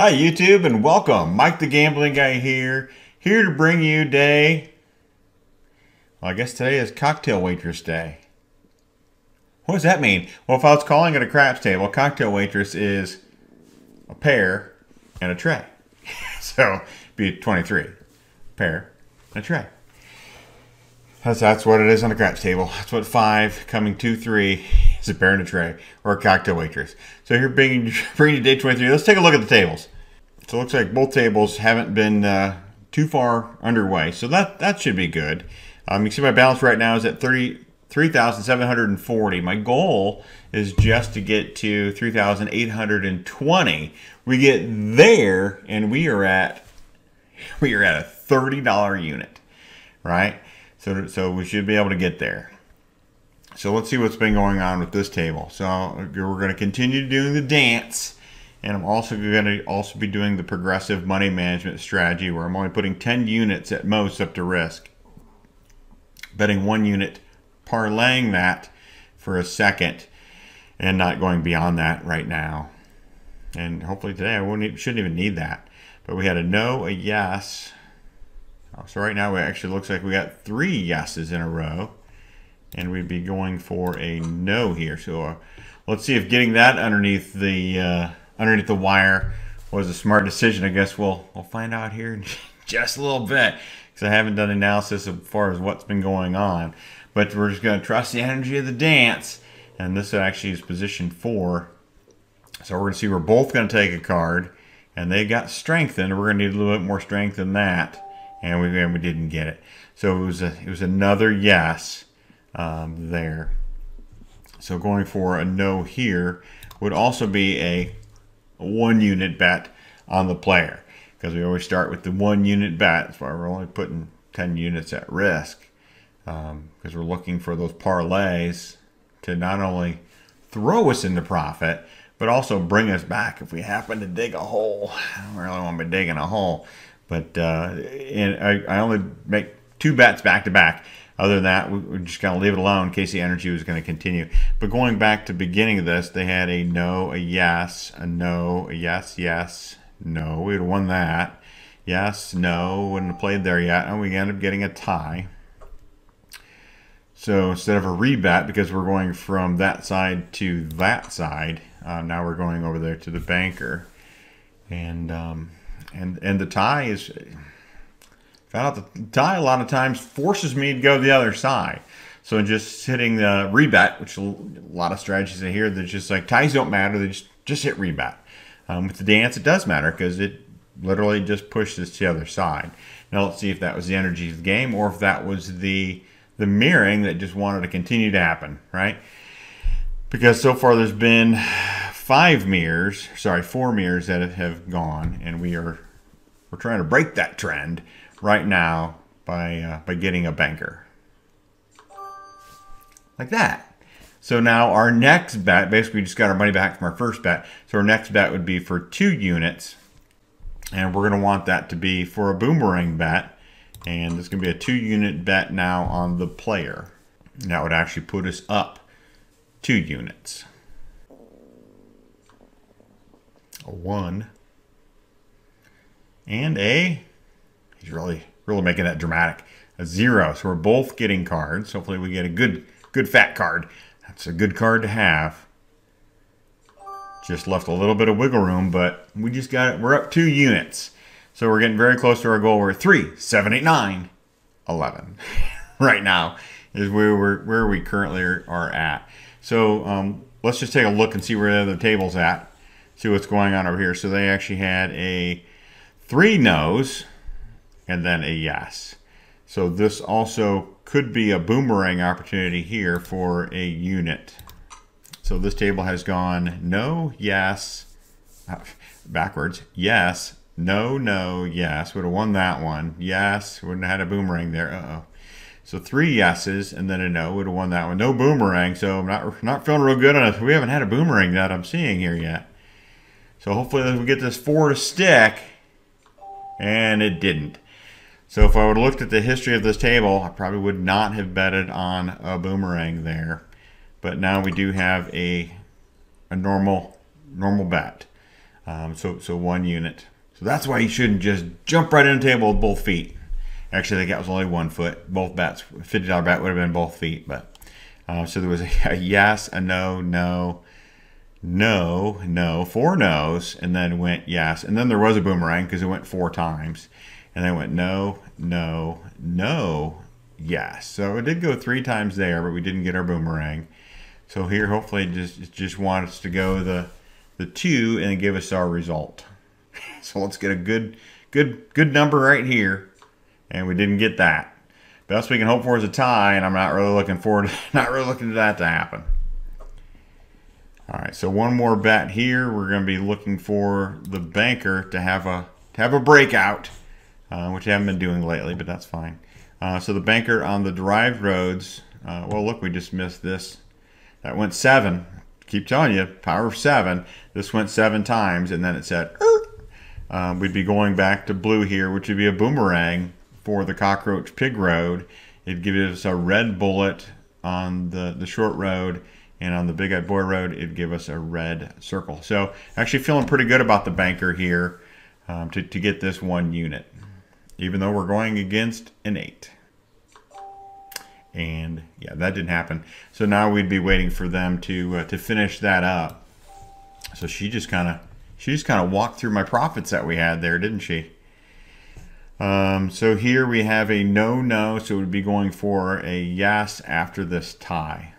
Hi YouTube and welcome. Mike the Gambling Guy here to bring you day, well I guess today is Cocktail Waitress Day. What does that mean? Well, if I was calling it a craps table, cocktail waitress is a pair and a tray. So it'd be 23. Pair and a tray. That's what it is on a craps table. That's what 5 coming 2, 3 is a pair and a tray, or a cocktail waitress. So here bringing you day 23. Let's take a look at the tables. So it looks like both tables haven't been too far underway. So that should be good. You can see my balance right now is at 3,740. My goal is just to get to 3,820. We get there, and we are at a $30 unit, right? So we should be able to get there. So let's see what's been going on with this table. So we're going to continue doing the dance, and I'm also going to be doing the progressive money management strategy, where I'm only putting 10 units at most up to risk, betting 1 unit, parlaying that for a second, and not going beyond that right now. And hopefully today I shouldn't even need that. But we had a no, a yes. So right now it actually looks like we got 3 yeses in a row, and we'd be going for a no here. So let's see if getting that underneath the wire was a smart decision. I guess we'll find out here in just a little bit, because I haven't done analysis as far as what's been going on. But we're just going to trust the energy of the dance, and this actually is position 4. So we're going to see, we're both going to take a card, and they got strengthened. We're going to need a little bit more strength than that. And we didn't get it, so it was another yes there. So going for a no here would also be a 1 unit bet on the player, because we always start with the 1 unit bet. That's why we're only putting 10 units at risk, because we're looking for those parlays to not only throw us into profit, but also bring us back if we happen to dig a hole. I don't really want to be digging a hole. But and I only make 2 bets back to back. Other than that, we're just going to leave it alone in case the energy was going to continue. But going back to the beginning of this, they had a no, a yes, a no, a yes, yes, no. We'd have won that. Yes, no, wouldn't have played there yet. And we ended up getting a tie. So instead of a rebet, because we're going from that side to that side, now we're going over there to the banker. And the tie is, found out the tie a lot of times forces me to go the other side. So just hitting the rebet, which a lot of strategies I hear, they're just like, ties don't matter, they just hit rebet. With the dance, it does matter, because it literally just pushes to the other side. Now let's see if that was the energy of the game, or if that was the mirroring that just wanted to continue to happen, right? Because so far there's been 4 mirrors that have gone, and we're trying to break that trend right now by getting a banker like that. So now our next bet, basically we just got our money back from our first bet, so our next bet would be for 2 units, and we're going to want that to be for a boomerang bet, and it's going to be a 2 unit bet now on the player. And that would actually put us up 2 units. A 1 and a, he's really making that dramatic, a 0. So we're both getting cards. Hopefully we get a good fat card. That's a good card to have. Just left a little bit of wiggle room, but we just got it. We're up 2 units, so we're getting very close to our goal. We're 3, 7, 8, 9, 11 right now is where we currently are at. So let's just take a look and see where the other table's at. See what's going on over here. So they actually had a 3 no's and then a yes. So this also could be a boomerang opportunity here for a unit. So this table has gone no, yes, backwards, yes, no, yes. Would have won that one. Yes, wouldn't have had a boomerang there. Uh-oh. So 3 yeses and then a no, would have won that one. No boomerang, so I'm not feeling real good on it. We haven't had a boomerang that I'm seeing here yet. So hopefully we get this 4 to stick, and it didn't. So if I would have looked at the history of this table, I probably would not have betted on a boomerang there. But now we do have a normal bet. So 1 unit. So that's why you shouldn't just jump right in the table with both feet. Actually, I think that was only 1 foot. Both bats, $50 bat would have been both feet. But so there was a yes, a no, no, no, no, 4 no's, and then went yes. And then there was a boomerang because it went 4 times. And then went no, no, no, yes. So it did go 3 times there, but we didn't get our boomerang. So here, hopefully, it just wants us to go the 2 and give us our result. So let's get a good number right here. And we didn't get that. Best we can hope for is a tie, and I'm not really looking forward to, not really looking to that to happen. All right, so 1 more bet here. We're going to be looking for the banker to have a breakout, which I haven't been doing lately, but that's fine. So the banker on the derived roads. Well, look, we just missed this. That went 7. Keep telling you, power of 7. This went 7 times, and then it said, we'd be going back to blue here, which would be a boomerang. For the cockroach pig road, it gives us a red bullet on the short road, and on the big eyed boy road, it gives us a red circle. So actually feeling pretty good about the banker here to get this 1 unit, even though we're going against an 8. And yeah, that didn't happen. So now we'd be waiting for them to finish that up. So she just kind of walked through my profits that we had there, didn't she? So here we have a no, so it would be going for a yes after this tie.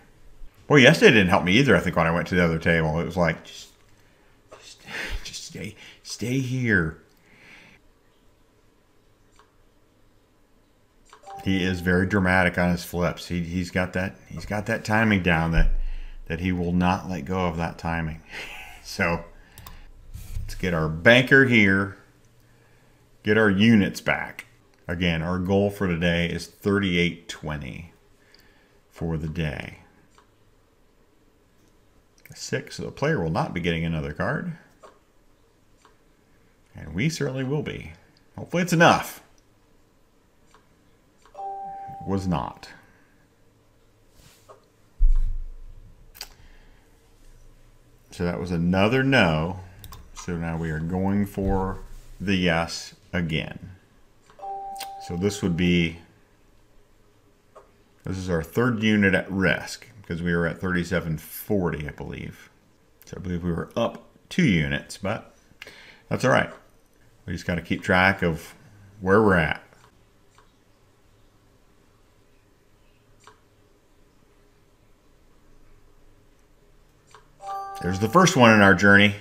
Well, yesterday didn't help me either, I think, when I went to the other table. It was like, just stay here. He is very dramatic on his flips. He's got that timing down that he will not let go of that timing. So let's get our banker here. Get our units back. Again, our goal for today is 38.20 for the day. 6, so the player will not be getting another card. And we certainly will be. Hopefully it's enough. It was not. So that was another no. So now we are going for the yes again. So this is our 3rd unit at risk, because we were at 37.40, I believe. So I believe we were up 2 units, but that's all right. We just got to keep track of where we're at. There's the first one in our journey.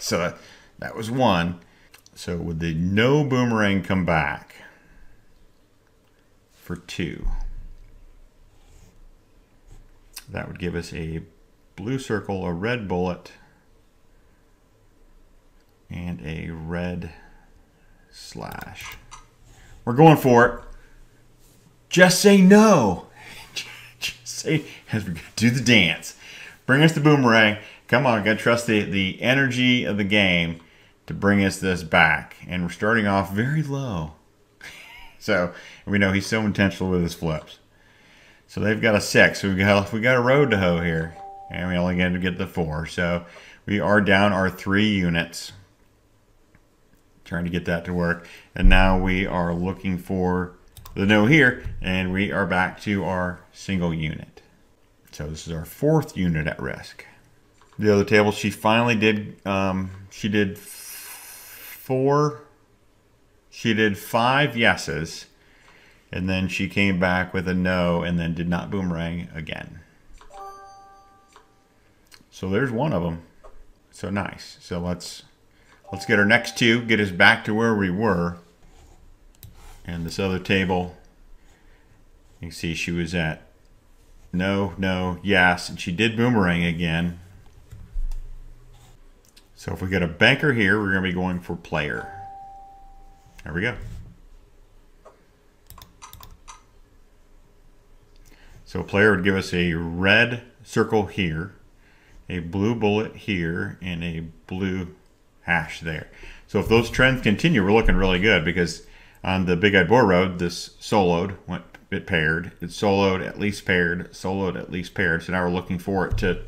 So that was 1. So would the no boomerang come back for 2? That would give us a blue circle, a red bullet, and a red slash. We're going for it. Just say no. Just say, as we do the dance. Bring us the boomerang. Come on, gotta trust the energy of the game to bring us this back. And we're starting off very low. So we know he's so intentional with his flips. So they've got a 6. So we got a road to hoe here. And we only get the 4. So we are down our 3 units. Trying to get that to work. And now we are looking for the no here. And we are back to our 1 unit. So this is our 4th unit at risk. The other table, she finally did, she did 4, she did 5 yeses, and then she came back with a no, and then did not boomerang again. So there's one of them. So nice. So let's get our next 2, get us back to where we were. And this other table, you can see she was at no, yes, and she did boomerang again. So if we get a banker here, we're going to be going for player. There we go. So player would give us a red circle here, a blue bullet here, and a blue hash there. So if those trends continue, we're looking really good, because on the big eyed boy road, this soloed, it paired, it soloed, at least paired, soloed, at least paired. So now we're looking for it to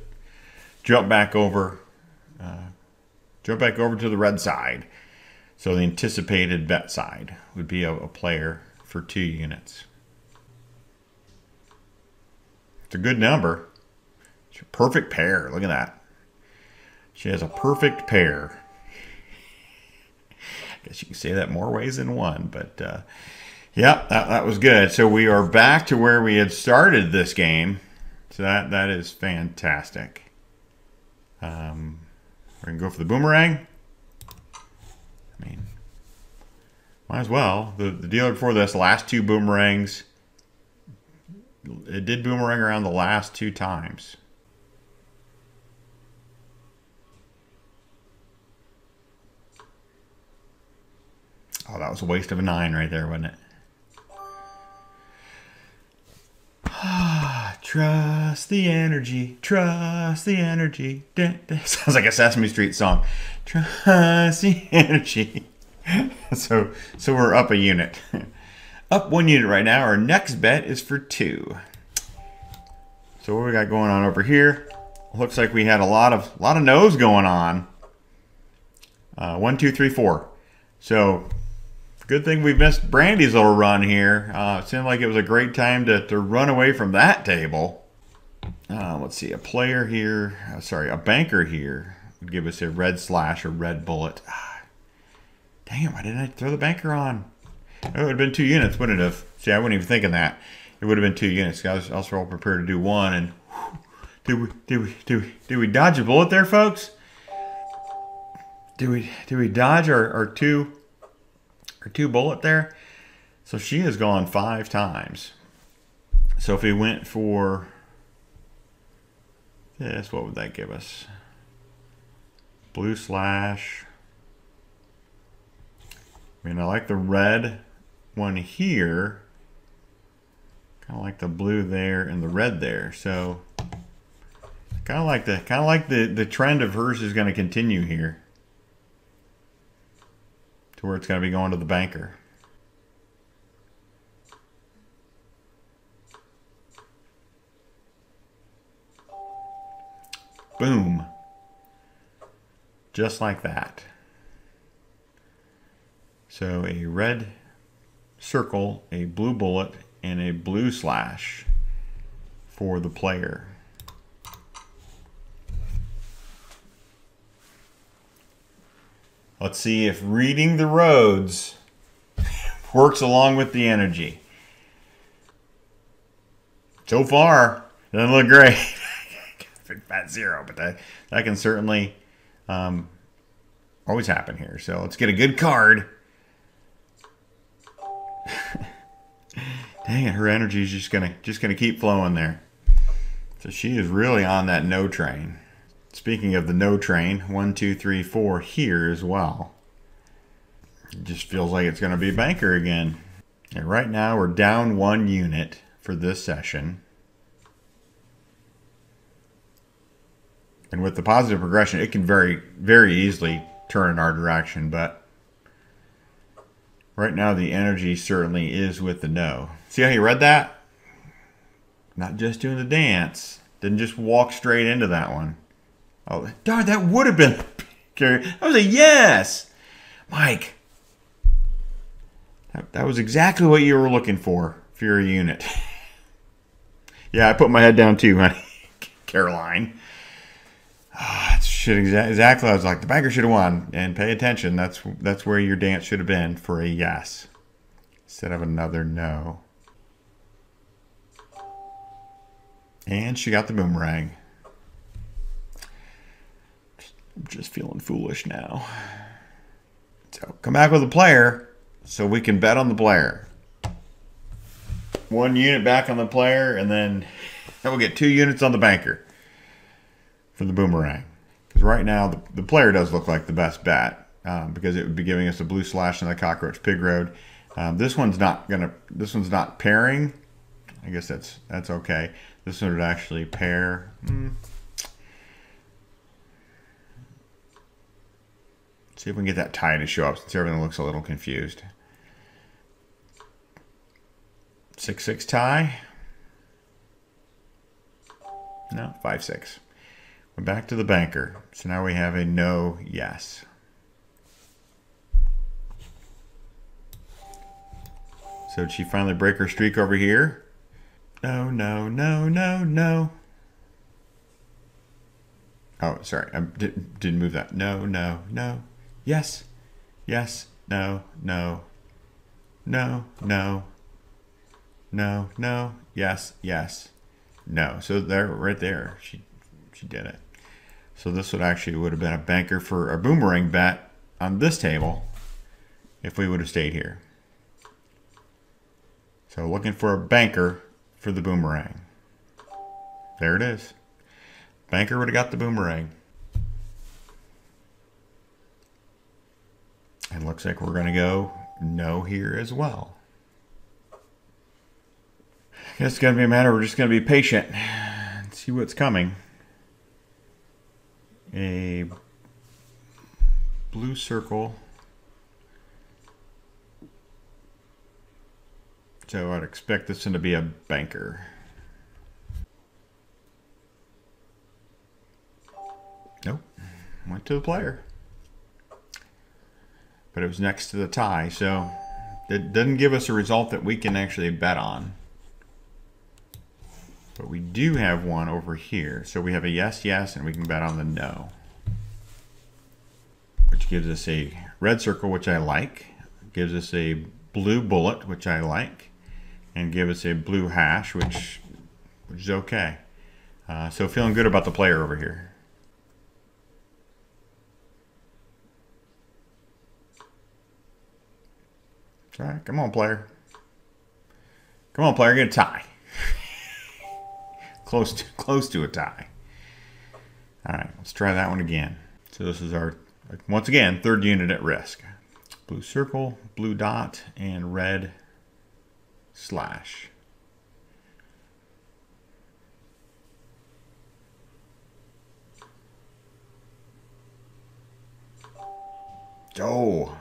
jump back over Throw it back over to the red side. So the anticipated bet side would be a player for 2 units. It's a good number. It's a perfect pair. Look at that. She has a perfect pair. I guess you can say that more ways than one, but yeah, that was good. So we are back to where we had started this game. So that is fantastic. We're going to go for the boomerang. I mean, might as well. The dealer before this, last 2 boomerangs, it did boomerang around the last 2 times. Oh, that was a waste of a 9 right there, wasn't it? Trust the energy, trust the energy. Sounds like a Sesame Street song. Trust the energy. So we're up a unit. Up 1 unit right now. Our next bet is for 2. So what we got going on over here? Looks like we had a lot of no's going on. 1, 2, 3, 4. So good thing we missed Brandy's little run here. It seemed like it was a great time to run away from that table. Let's see, a player here, sorry, a banker here would give us a red slash or red bullet. Damn, why didn't I throw the banker on? It would have been 2 units, wouldn't it have? See, I wasn't even thinking that. It would have been 2 units. I was all prepared to do 1, and whew, did we dodge a bullet there, folks? Do we dodge our two bullet there? So she has gone 5 times. So if we went for this, what would that give us? Blue slash. I mean, I like the red one here. Kind of like the blue there and the red there. So kind of like the trend of hers is going to continue here, to where it's going to be going to the banker. Boom. Just like that. So a red circle, a blue bullet, and a blue slash for the player. Let's see if reading the roads works along with the energy. So far, doesn't look great. Big fat 0, but that can certainly always happen here. So let's get a good card. Dang it, her energy is just gonna keep flowing there. So she is really on that no train. Speaking of the no train, 1, 2, 3, 4 here as well. It just feels like it's going to be a banker again. And right now we're down 1 unit for this session. And with the positive progression, it can very, very easily turn in our direction. But right now the energy certainly is with the no. See how you read that? Not just doing the dance. Didn't just walk straight into that one. Oh, darn, that would have been carry. That was a yes. Mike, that was exactly what you were looking for your unit. Yeah, I put my head down too, honey. Caroline. That shit exactly. I was like, the banker should have won. And pay attention. That's where your dance should have been for a yes instead of another no. And she got the boomerang. I'm just feeling foolish now. So come back with a player so we can bet on the player. 1 unit back on the player, and then we'll get 2 units on the banker for the boomerang. Because right now the player does look like the best bet because it would be giving us a blue slash and the cockroach pig road. This one's not pairing. I guess that's okay. This one would actually pair. See if we can get that tie to show up since everything looks a little confused. 6-6 tie. No, 5-6. We're back to the banker. So now we have a no, yes. So did she finally break her streak over here? No, no, no, no, no. Oh, sorry, I didn't move that. No, no, no, yes, yes, no, no, no, no, no, no, yes, yes, no. So there, right there, she did it. So this would have been a banker for a boomerang bet on this table if we would have stayed here. So looking for a banker for the boomerang. There it is. Banker would have got the boomerang. And looks like we're going to go no here as well. I guess it's going to be a matter, we're just going to be patient and see what's coming. A blue circle. So I'd expect this one to be a banker. Nope, went to the player. But it was next to the tie, so it doesn't give us a result that we can actually bet on. But we do have one over here. So we have a yes, yes, and we can bet on the no. Which gives us a red circle, which I like. It gives us a blue bullet, which I like. And give us a blue hash, which is okay. So feeling good about the player over here. All right, come on, player. Come on, player, get a tie. close to a tie. All right, let's try that one again. So this is our, once again, third unit at risk. Blue circle, blue dot, and red slash. Oh.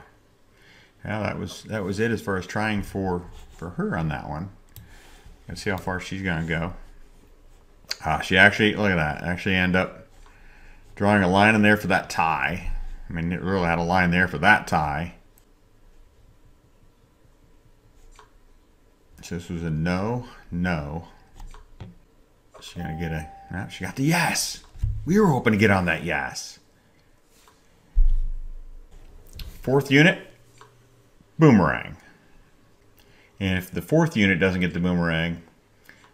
Yeah, that was it as far as trying for her on that one. Let's see how far she's gonna go. She actually, look at that, actually end up drawing a line in there for that tie. I mean, it really had a line there for that tie. So this was a no, no. She's gonna get a, no, she got the yes. We were hoping to get on that yes. Fourth unit. Boomerang. And if the fourth unit doesn't get the boomerang,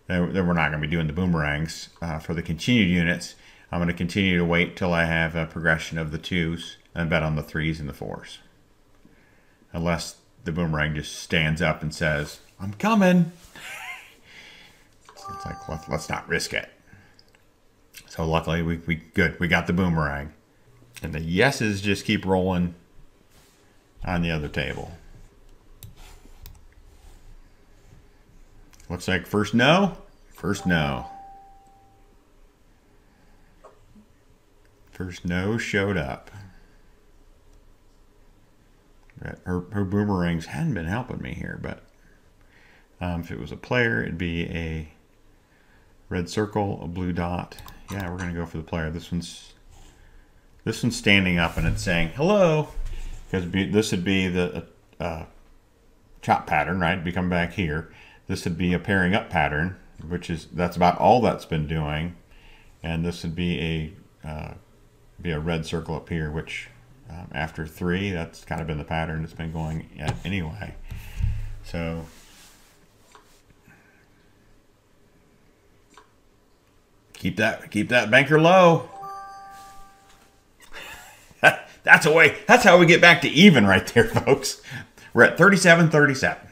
then we're not going to be doing the boomerangs for the continued units. I'm going to continue to wait till I have a progression of the twos and bet on the threes and the fours. Unless the boomerang just stands up and says, I'm coming. It's like, let's not risk it. So luckily we good. We got the boomerang. And the yeses just keep rolling on the other table. Looks like first no, first no. First no showed up. Her boomerangs hadn't been helping me here, but if it was a player, it'd be a red circle, a blue dot. Yeah, we're gonna go for the player. This one's standing up and it's saying, hello. Because this would be the chop pattern, right? We come back here. This would be a pairing up pattern, which is, that's about all that's been doing. And this would be a red circle up here, which after three, that's kind of been the pattern that's been going at anyway. So keep that banker low. That's a way. That's how we get back to even right there, folks. We're at 37, 37.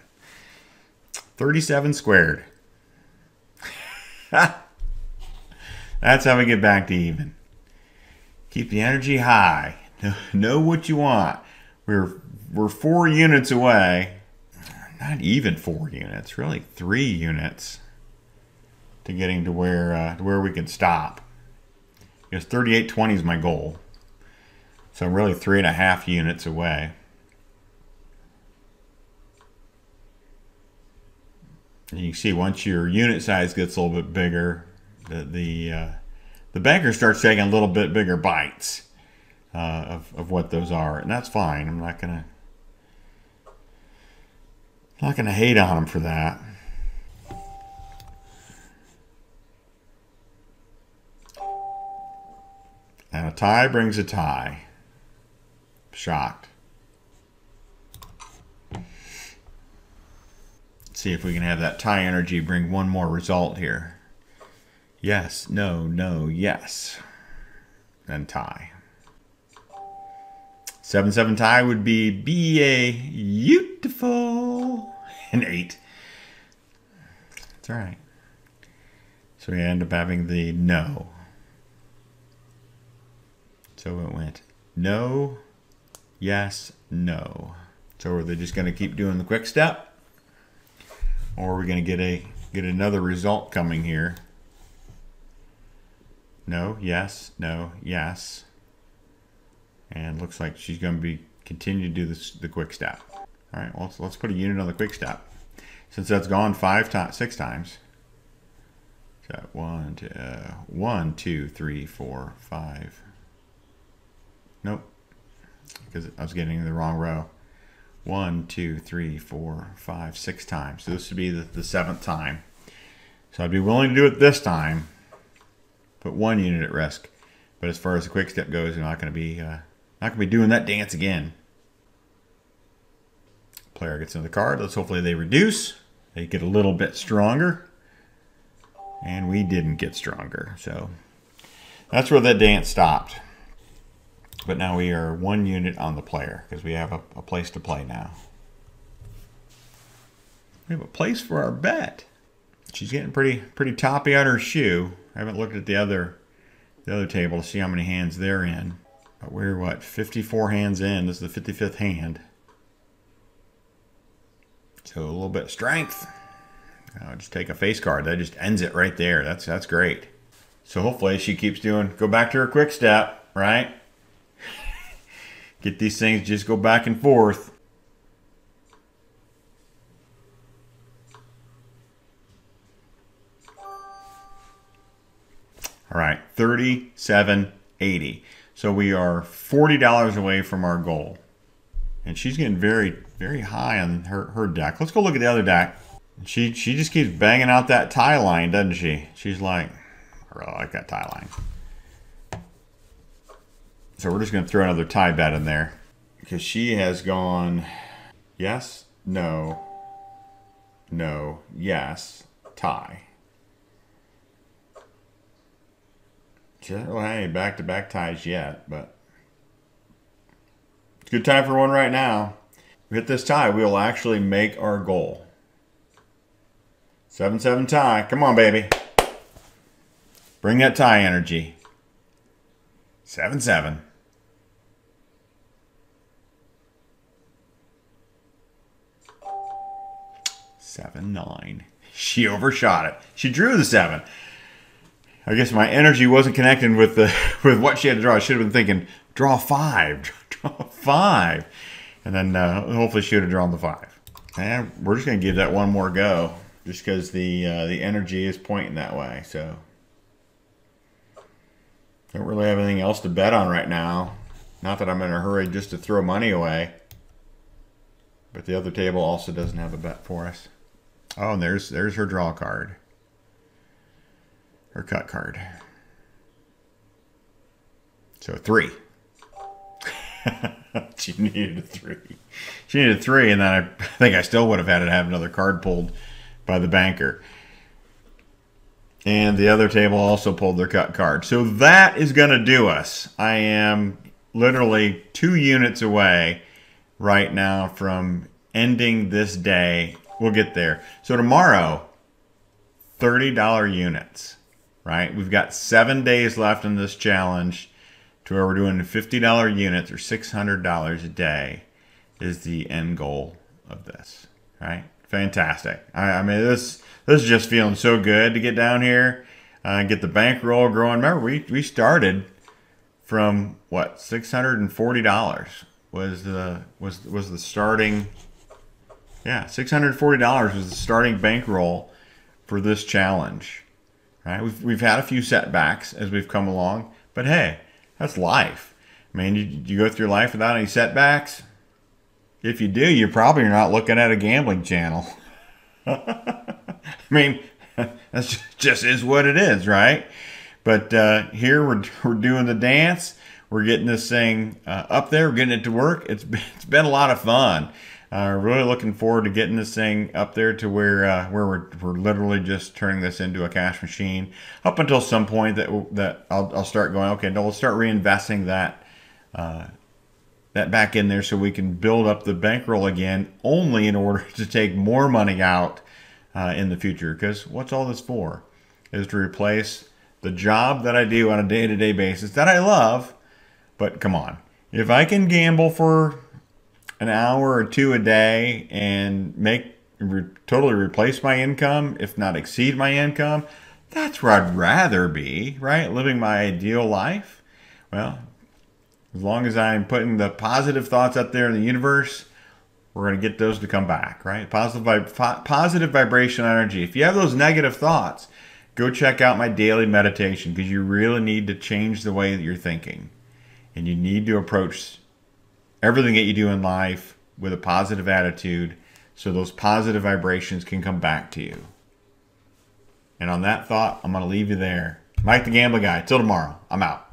37 squared. That's how we get back to even. Keep the energy high. Know what you want. We're 4 units away. Not even 4 units. Really 3 units to getting to where we can stop. Because 3820 is my goal. So I'm really 3.5 units away. And you can see once your unit size gets a little bit bigger, the the banker starts taking a little bit bigger bites of what those are, and that's fine. I'm not gonna hate on him for that. And a tie brings a tie. Shocked. Let's see if we can have that tie energy bring one more result here. Yes, no, no, yes. And tie. 7-7 tie would be a beautiful. An 8. That's all right. So we end up having the no. So it went no, yes, no. So are they just going to keep doing the quick step, or are we going to get another result coming here? No, yes, no, yes. And looks like she's going to be continue to do this, the quick step. All right, well, let's put a unit on the quick step, since that's gone 5 times, 6 times. So 1, 2, 3, 4, 5. Nope, because I was getting the wrong row. 1, 2, 3, 4, 5, 6 times. So this would be the 7th time. So I'd be willing to do it this time. Put one unit at risk. But as far as the quick step goes, you're not gonna be doing that dance again. Player gets another card. Let's hopefully they reduce. They get a little bit stronger. And we didn't get stronger. So that's where that dance stopped. But now we are one unit on the player because we have a place to play now. We have a place for our bet. She's getting pretty toppy on her shoe. I haven't looked at the other table to see how many hands they're in. But we're what, 54 hands in. This is the 55th hand. So a little bit of strength. I'll just take a face card. That just ends it right there. That's great. So hopefully she keeps doing, go back to her quick step, right? Get these things, just go back and forth. All right, 37.80. So we are $40 away from our goal. And she's getting very, very high on her deck. Let's go look at the other deck. She just keeps banging out that tie line, doesn't she? She's like, I really like that tie line. So we're just going to throw another tie bet in there because she has gone yes, no, no, yes, tie. She doesn't really have any back-to-back ties yet, but it's a good time for one right now. If we hit this tie, we'll actually make our goal. 7-7 tie. Come on, baby. Bring that tie energy. 7-7. Seven, nine. She overshot it. She drew the 7. I guess my energy wasn't connecting with what she had to draw. I should have been thinking, draw 5, draw 5. And then hopefully she would have drawn the 5. And we're just going to give that one more go just because the energy is pointing that way. So don't really have anything else to bet on right now. Not that I'm in a hurry just to throw money away. But the other table also doesn't have a bet for us. Oh, and there's her draw card. Her cut card. So 3. She needed a 3. She needed a 3, and then I think I still would have had to have another card pulled by the banker. And the other table also pulled their cut card. So that is going to do us. I am literally 2 units away right now from ending this day. We'll get there. So tomorrow, $30 units, right? We've got 7 days left in this challenge to where we're doing $50 units or $600 a day is the end goal of this, right? Fantastic. I mean, this is just feeling so good to get down here and get the bankroll growing. Remember, we started from what, $640 was the starting. Yeah, $640 was the starting bankroll for this challenge. right? We've had a few setbacks as we've come along, but hey, that's life. I mean, you go through life without any setbacks? If you do, you're probably not looking at a gambling channel. I mean, that's just is what it is, right? But here we're doing the dance. We're getting this thing up there. We're getting it to work. It's been a lot of fun. Really looking forward to getting this thing up there to where we're literally just turning this into a cash machine. Up until some point that I'll start going, okay, no, we'll start reinvesting that back in there so we can build up the bankroll again, only in order to take more money out in the future. Because what's all this for? Is to replace the job that I do on a day-to-day basis that I love. But come on, if I can gamble for an hour or two a day and totally replace my income, if not exceed my income, that's where I'd rather be, right? Living my ideal life. Well, as long as I'm putting the positive thoughts out there in the universe, we're going to get those to come back, right? Positive vibrational energy. If you have those negative thoughts, go check out my daily meditation, because you really need to change the way that you're thinking. And you need to approach everything that you do in life with a positive attitude, so those positive vibrations can come back to you. And on that thought, I'm going to leave you there. Mike the Gambling Guy. Till tomorrow. I'm out.